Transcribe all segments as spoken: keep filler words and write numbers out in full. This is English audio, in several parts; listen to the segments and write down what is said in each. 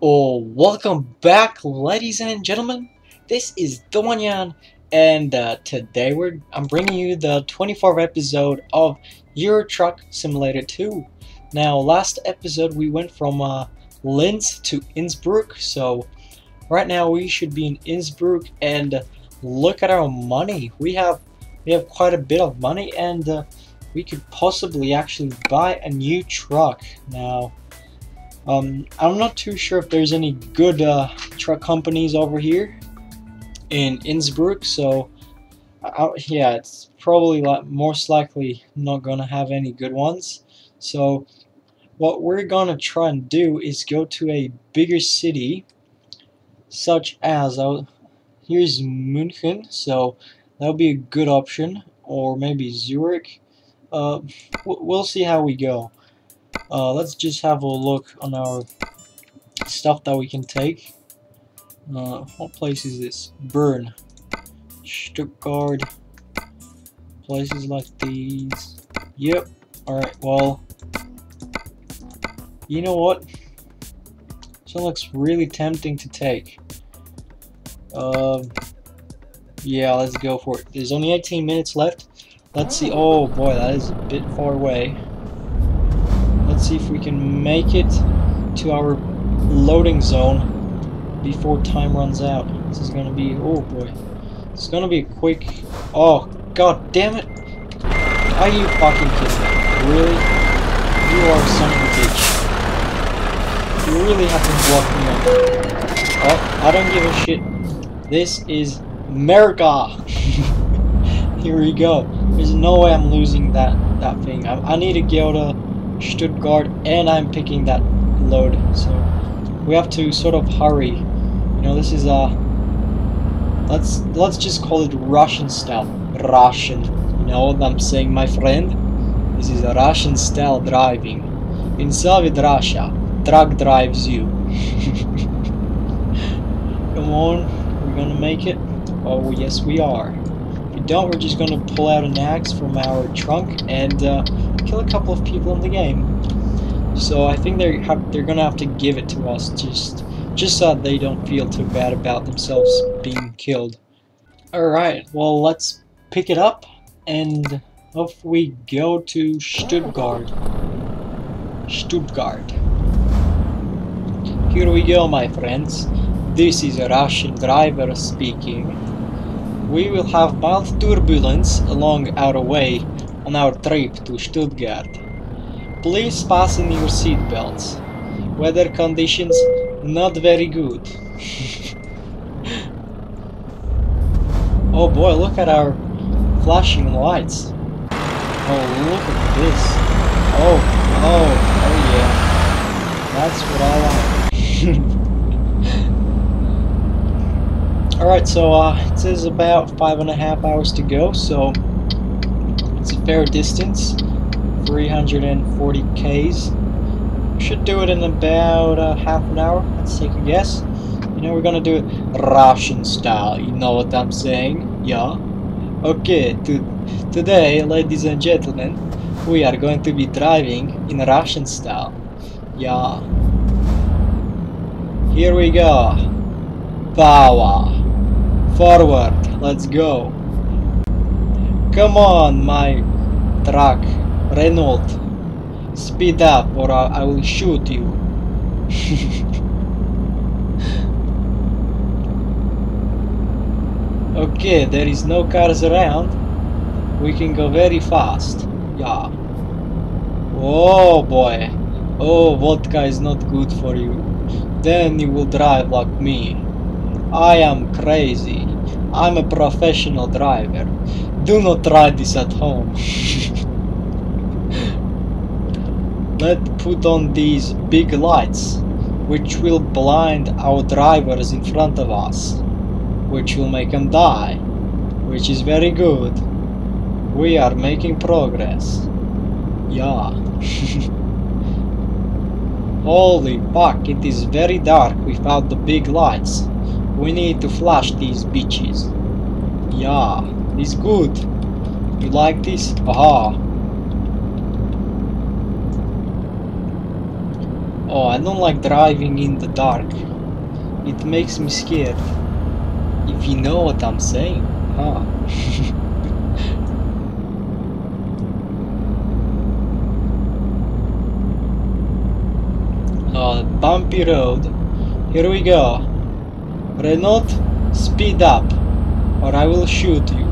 Oh, welcome back, ladies and gentlemen. This is Domanian, and uh, today we're I'm bringing you the twenty-fourth episode of Euro Truck Simulator two. Now, last episode we went from uh, Linz to Innsbruck, so right now we should be in Innsbruck, and look at our money. We have we have quite a bit of money, and uh, we could possibly actually buy a new truck now. Um, I'm not too sure if there's any good uh, truck companies over here in Innsbruck, so I, yeah, it's probably like most likely not gonna have any good ones. So what we're gonna try and do is go to a bigger city, such as uh, here's München, so that'll be a good option, or maybe Zurich. Uh, we'll see how we go. Uh, let's just have a look on our stuff that we can take. Uh, what place is this? Bern, Stuttgart, places like these. Yep. Alright, well, you know what? This one looks really tempting to take. Uh, yeah, let's go for it. There's only eighteen minutes left. Let's see. Oh boy, that is a bit far away. Let's see if we can make it to our loading zone before time runs out. This is gonna be, oh boy, it's gonna be a quick. Oh god damn it! Are you fucking kidding me? Really? You are son of a bitch. You really have to block me up. Oh, I don't give a shit. This is America. Here we go. There's no way I'm losing that that thing. I, I need to go to Stuttgart, and I'm picking that load, so we have to sort of hurry. You know, this is a uh, let's let's just call it Russian style. Russian, you know what I'm saying, my friend? This is a Russian style driving. In Soviet Russia, truck drives you. Come on, we're gonna make it. Oh yes, we are. If we don't, we're just gonna pull out an axe from our trunk and. Uh, kill a couple of people in the game. So I think they're have, they're gonna have to give it to us just just so they don't feel too bad about themselves being killed. Alright, well, let's pick it up, and off we go to Stuttgart. Stuttgart. Here we go, my friends. This is a Russian driver speaking. We will have mild turbulence along our way on our trip to Stuttgart. Please fasten your seatbelts. Weather conditions not very good. Oh boy, look at our flashing lights. Oh, look at this. Oh, oh, oh yeah. That's what I like. Alright, so uh, it says about five and a half hours to go, so it's a fair distance, three hundred forty Ks. Should do it in about uh, half an hour. Let's take a guess. You know, we're gonna do it Russian style. You know what I'm saying? Yeah. Okay. To today, ladies and gentlemen, we are going to be driving in Russian style. Yeah. Here we go. Power. Forward. Let's go. Come on, my truck, Renault, speed up or I, I will shoot you. Okay, there is no cars around. We can go very fast. Yeah. Oh boy. Oh, vodka is not good for you. Then you will drive like me. I am crazy. I'm a professional driver. Do not try this at home. Let's put on these big lights, which will blind our drivers in front of us, which will make them die, which is very good. We are making progress. Yeah. Holy fuck, it is very dark without the big lights. We need to flash these bitches. Yeah. It's good. You like this? Aha. Oh, I don't like driving in the dark. It makes me scared. If you know what I'm saying, huh? Oh, bumpy road. Here we go. Renault, speed up, or I will shoot you.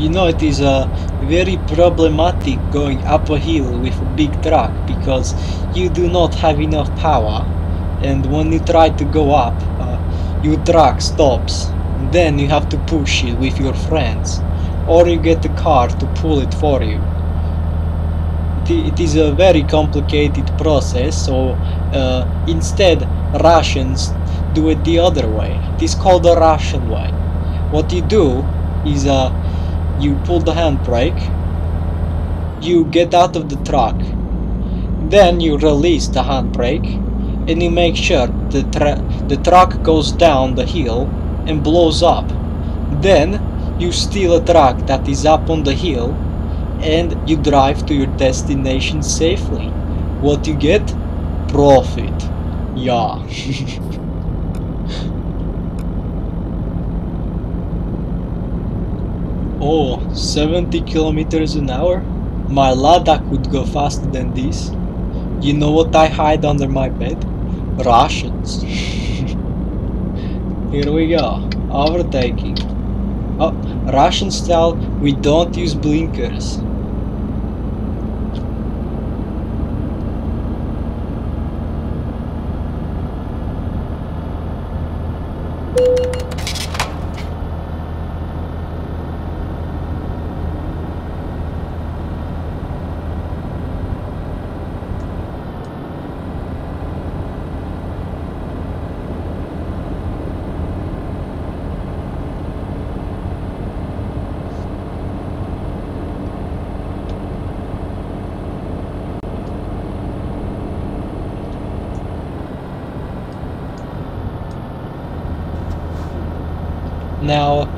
You know, it is uh, very problematic going up a hill with a big truck because you do not have enough power, and when you try to go up, uh, your truck stops. Then you have to push it with your friends, or you get a car to pull it for you. It, it is a very complicated process, so uh, instead Russians do it the other way. It is called the Russian way. What you do is a uh, you pull the handbrake, you get out of the truck, then you release the handbrake, and you make sure the, tra the truck goes down the hill and blows up. Then you steal a truck that is up on the hill and you drive to your destination safely. What you get? Profit. Yeah. Oh, seventy kilometers an hour? My Lada could go faster than this. You know what I hide under my bed? Russians. Here we go. Overtaking. Oh, Russian style, we don't use blinkers. Now,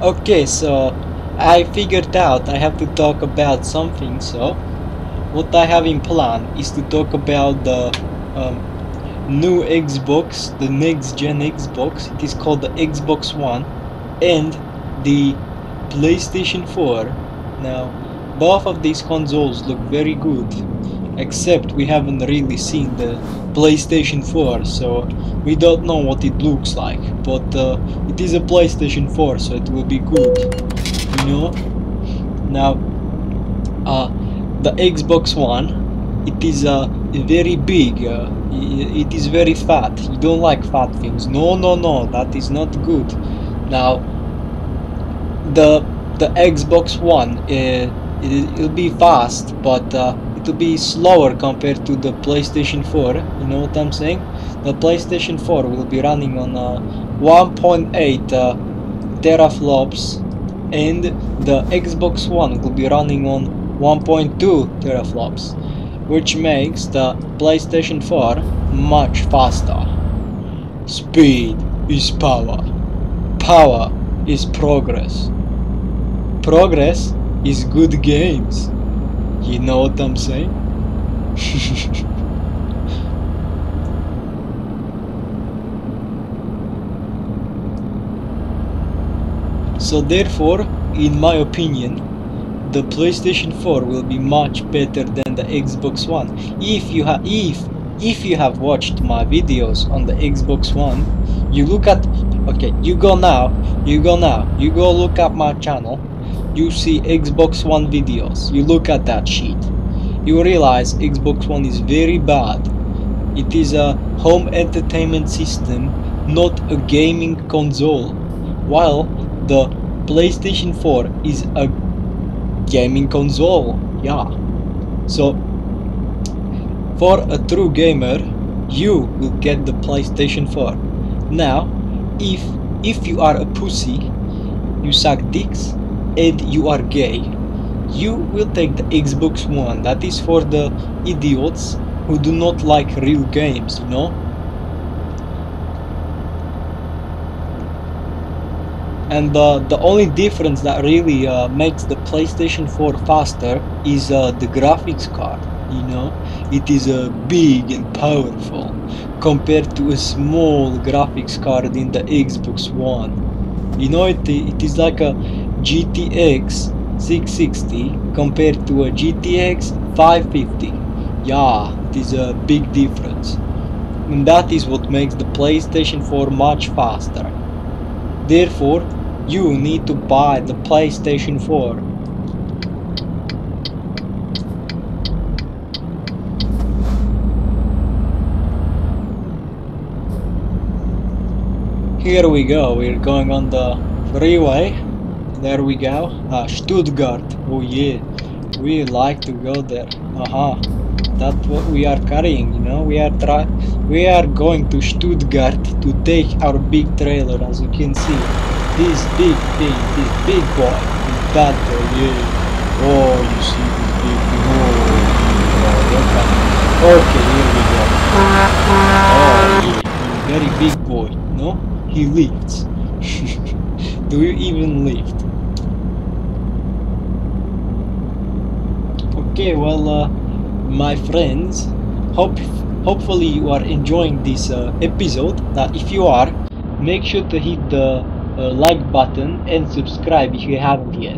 okay, so I figured out I have to talk about something, so what I have in plan is to talk about the um, new Xbox, the next gen Xbox. It is called the Xbox One, and the PlayStation four. Now, both of these consoles look very good, except we haven't really seen the PlayStation four, so we don't know what it looks like, but uh, it is a PlayStation four, so it will be good, you know. Now uh, the Xbox One, it is uh, very big, uh, it is very fat. You don't like fat things. No, no, no, that is not good. Now the the Xbox One, uh, it will be fast, but uh, to be slower compared to the PlayStation four, you know what I'm saying? The PlayStation four will be running on uh, one point eight uh, teraflops, and the Xbox One will be running on one point two teraflops, which makes the PlayStation four much faster. Speed is power. Power is progress. Progress is good games. You know what I'm saying? So therefore, in my opinion, the PlayStation four will be much better than the Xbox One. If you have, if if you have watched my videos on the Xbox One, you look at, okay, you go now, you go now, you go look at my channel. You see Xbox One videos, you look at that sheet, you realize Xbox One is very bad. It is a home entertainment system, not a gaming console, while the PlayStation four is a gaming console, yeah. So, for a true gamer, you will get the PlayStation four. Now, if, if you are a pussy, you suck dicks, and you are gay, you will take the Xbox One. That is for the idiots who do not like real games, you know? And uh, the only difference that really uh, makes the PlayStation four faster is uh, the graphics card, you know. It is uh, big and powerful compared to a small graphics card in the Xbox One. You know, it, it is like a G T X six sixty compared to a G T X five fifty. Yeah, it is a big difference. And that is what makes the PlayStation four much faster. Therefore, you need to buy the PlayStation four. Here we go, we're going on the freeway. There we go. Ah, Stuttgart. Oh yeah, we like to go there. Aha, that's what we are carrying, you know. We are try we are going to Stuttgart to take our big trailer, as you can see. This big thing, this big boy, this bad boy, yeah. Oh, you see this big thing. Oh, okay, here we go. Oh yeah, very big boy, no? He lifts. Do you even lift? Okay, well, uh, my friends, hope hopefully you are enjoying this uh, episode. Now, if you are, make sure to hit the uh, like button and subscribe if you haven't yet.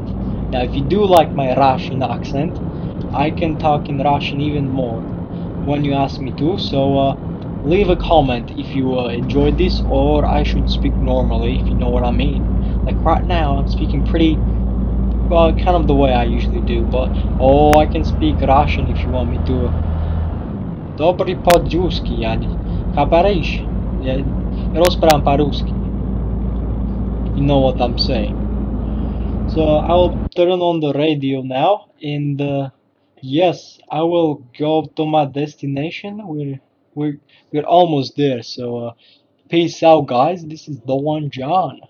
Now, if you do like my Russian accent, I can talk in Russian even more when you ask me to. So uh, leave a comment if you uh, enjoyed this, or I should speak normally, if you know what I mean. Like right now, I'm speaking pretty, well, kind of the way I usually do, but oh, I can speak Russian if you want me to. Dobry po-ruski, yani. Kaparish? Yeah, rozpram po-ruski. You know what I'm saying. So I'll turn on the radio now, and uh, yes, I will go to my destination. We're We're, we're almost there, so uh, peace out, guys. This is the one, John.